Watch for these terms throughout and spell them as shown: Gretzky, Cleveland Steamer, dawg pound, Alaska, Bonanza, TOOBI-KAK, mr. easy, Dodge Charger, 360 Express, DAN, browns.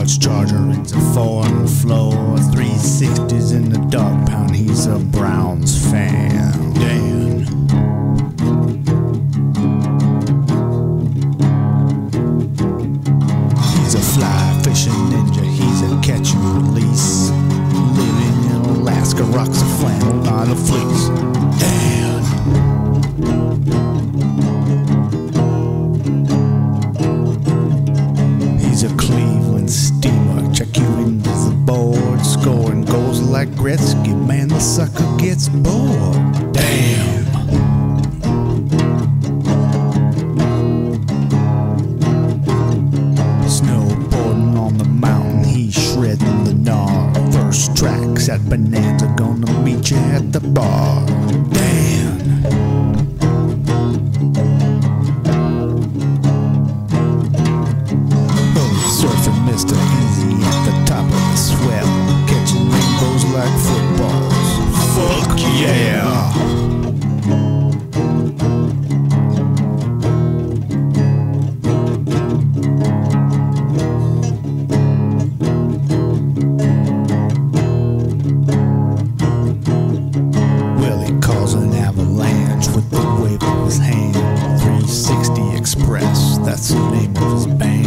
Dodge Charger, it's a foreign flow. A 360's in the dog pound, he's a Browns fan. Dan. He's a fly fishing ninja, he's a catch and release. Living in Alaska, rocks a flannel on a fleece. Dan. He's a Cleveland Steamer, check you into the board, scoring goals like Gretzky, man, the sucker gets bored. Damn! Snowboarding on the mountain, he's shredding the gnar. First tracks at Bonanza, gonna meet you at the bar. Damn! Mr. Easy at the top of the swell, catching rainbows like footballs. Fuck yeah! Well, he calls an avalanche with the wave of his hand. 360 Express, that's the name of his band.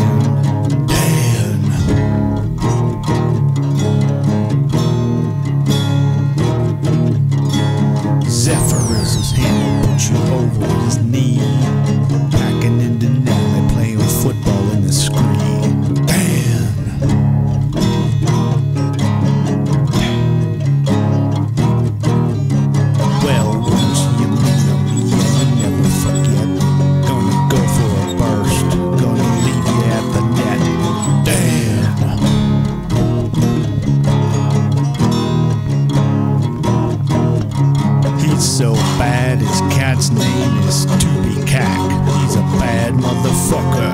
So bad, his cat's name is TOOBI-KAK. He's a bad motherfucker.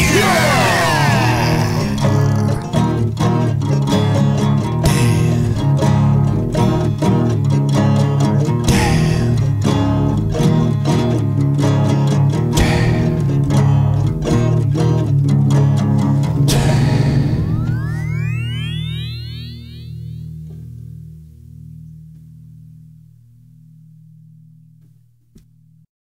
Yeah!